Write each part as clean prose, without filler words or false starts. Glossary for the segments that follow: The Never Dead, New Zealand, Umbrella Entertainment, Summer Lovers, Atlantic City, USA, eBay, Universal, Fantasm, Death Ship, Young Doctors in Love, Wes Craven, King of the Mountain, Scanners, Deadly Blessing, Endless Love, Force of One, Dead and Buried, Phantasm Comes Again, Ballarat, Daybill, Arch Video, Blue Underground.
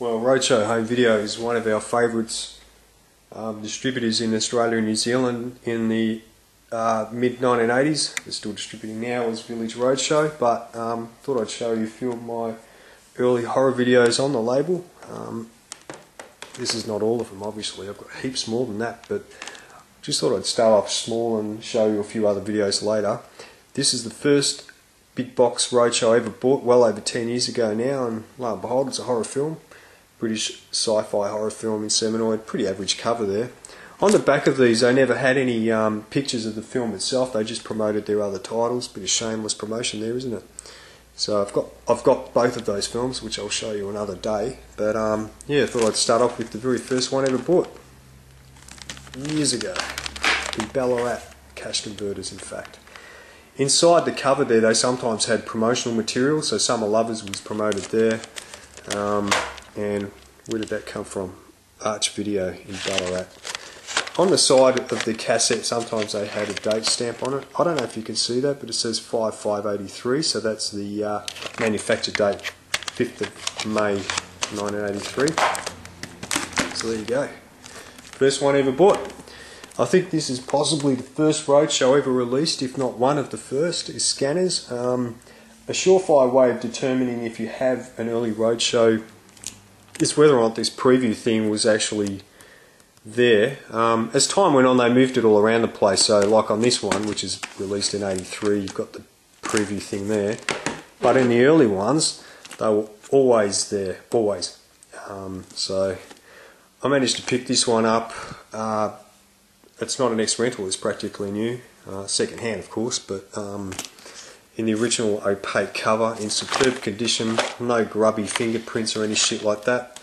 Well, Roadshow Home Video is one of our favourites distributors in Australia and New Zealand in the mid-1980s. They're still distributing now as Village Roadshow, but thought I'd show you a few of my early horror videos on the label. This is not all of them, obviously. I've got heaps more than that, but just thought I'd start off small and show you a few other videos later. This is the first big box Roadshow I ever bought, well over 10 years ago now, and lo and behold, it's a horror film. British sci-fi horror film, Inseminoid. Pretty average cover there. On the back of these, they never had any pictures of the film itself. They just promoted their other titles. Bit of shameless promotion there, isn't it? So I've got both of those films, which I'll show you another day. But yeah, I thought I'd start off with the very first one I ever bought years ago in Ballarat, cash converters, in fact. Inside the cover there, they sometimes had promotional material. So Summer Lovers was promoted there. And where did that come from? Arch Video in Ballarat. On the side of the cassette, sometimes they had a date stamp on it. I don't know if you can see that, but it says 5/5/83, so that's the manufacture date, 5th of May 1983. So there you go. First one ever bought. I think this is possibly the first Roadshow ever released, if not one of the first, is Scanners. A surefire way of determining if you have an early Roadshow is whether or not this preview thing was actually there. As time went on, they moved it all around the place, so like on this one, which is released in 83, you've got the preview thing there, but in the early ones they were always there, always. So I managed to pick this one up. It's not an ex-rental, it's practically new, second hand of course, but in the original opaque cover, in superb condition, no grubby fingerprints or any shit like that.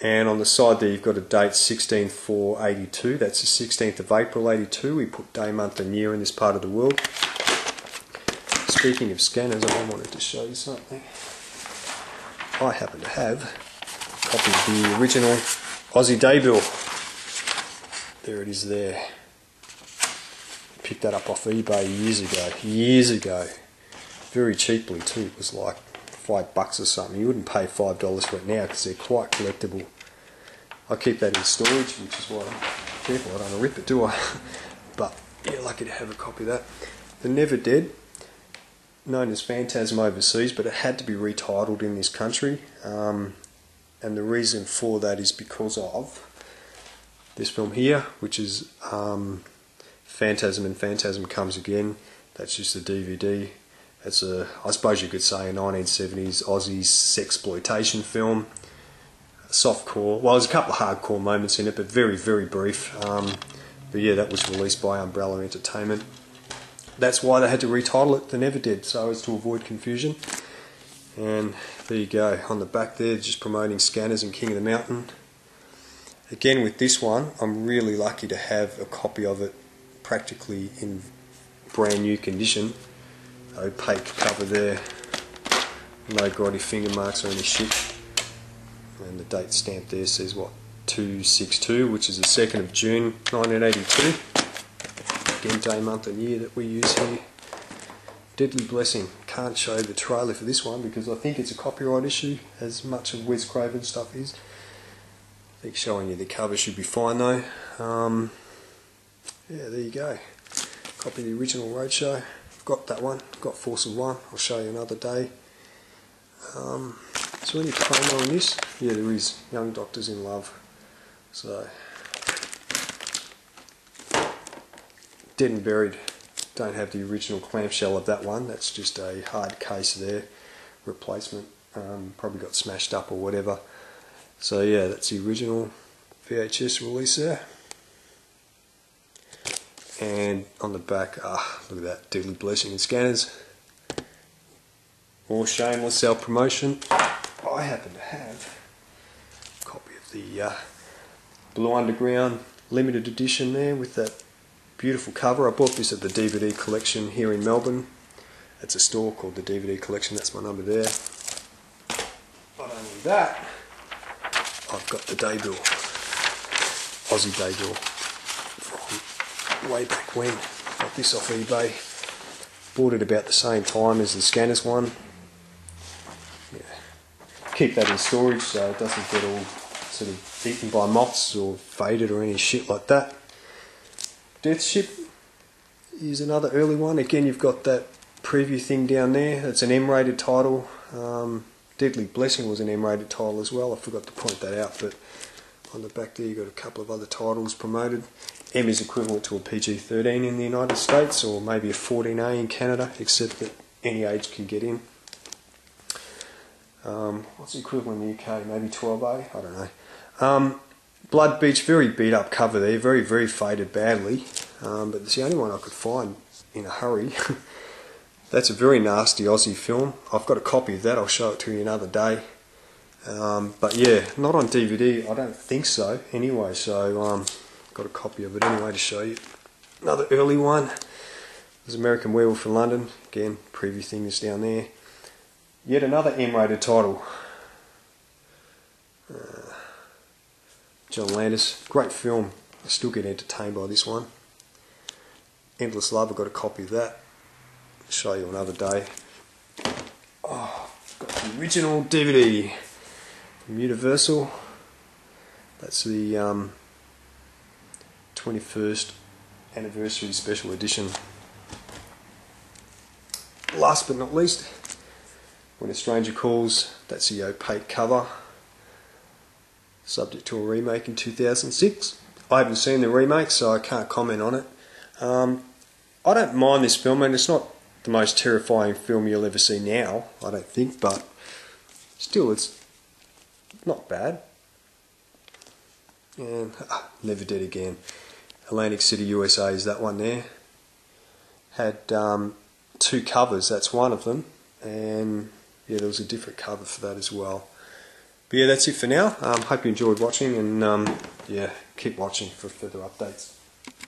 And on the side there you've got a date, 16/4/82, that's the 16th of April 82, we put day, month and year in this part of the world. Speaking of Scanners, I wanted to show you something. I happen to have a copy of the original Aussie Daybill. There it is there. Picked that up off eBay years ago. Very cheaply too, it was like $5 or something. You wouldn't pay $5 for it now because they're quite collectible. I keep that in storage, which is why I'm careful I don't want to rip it, do I? But yeah, lucky to have a copy of that. The Never Dead, known as Phantasm overseas, but it had to be retitled in this country, and the reason for that is because of this film here, which is Phantasm and Phantasm Comes Again. That's just the DVD. It's a, I suppose you could say, a 1970s Aussie sexploitation film. Softcore. Well, there's a couple of hardcore moments in it, but very, very brief. But yeah, that was released by Umbrella Entertainment. That's why they had to retitle it The Never Dead, so as to avoid confusion. And there you go. On the back there, just promoting Scanners and King of the Mountain. Again, with this one, I'm really lucky to have a copy of it practically in brand new condition. Opaque cover there, no grotty finger marks or any shit, and the date stamp there says what, 2/62, which is the 2nd of June 1982, again day, month and year that we use here. Deadly Blessing, can't show the trailer for this one because I think it's a copyright issue, as much of Wes Craven stuff is. I think showing you the cover should be fine though. Yeah, there you go, copy of the original Roadshow. Got that one, got Force of One, I'll show you another day. Is there any promo on this? Yeah, there is, Young Doctors in Love. So, Dead and Buried, don't have the original clamshell of that one, that's just a hard case there, replacement, probably got smashed up or whatever. So yeah, that's the original VHS release there. And on the back, look at that, Deadly Blessing and Scanners. More shameless self-promotion. I happen to have a copy of the Blue Underground limited edition there with that beautiful cover. I bought this at the DVD Collection here in Melbourne. It's a store called the DVD Collection, that's my number there. Not only that, I've got the Daybill, Aussie Daybill, way back when. Got this off eBay. Bought it about the same time as the Scanners one. Yeah. keep that in storage so it doesn't get all sort of eaten by moths or faded or any shit like that. Death Ship is another early one. Again, you've got that preview thing down there. It's an M-rated title. Deadly Blessing was an M-rated title as well. I forgot to point that out, but on the back there you've got a couple of other titles promoted. M is equivalent to a PG-13 in the United States, or maybe a 14A in Canada, except that any age can get in. What's the equivalent in the UK? Maybe 12A? I don't know. Blood Beach, very beat up cover there, very, very faded badly, but it's the only one I could find in a hurry. That's a very nasty Aussie film. I've got a copy of that, I'll show it to you another day. But yeah, not on DVD, I don't think so, anyway, so got a copy of it anyway to show you. Another early one was American Werewolf in London. Again, preview thing is down there. Yet another M-rated title. John Landis, great film. I still get entertained by this one. Endless Love, I've got a copy of that. I'll show you another day. Oh, I've got the original DVD from Universal. That's the 21st anniversary special edition. Last but not least, When a Stranger Calls, that's the opaque cover, subject to a remake in 2006. I haven't seen the remake, so I can't comment on it. I don't mind this film, and it's not the most terrifying film you'll ever see now, I don't think, but still it's not bad. And Never Dead Again. Atlantic City, USA is that one there. Had two covers, that's one of them, and yeah, there was a different cover for that as well. But yeah, that's it for now. Hope you enjoyed watching, and yeah, keep watching for further updates.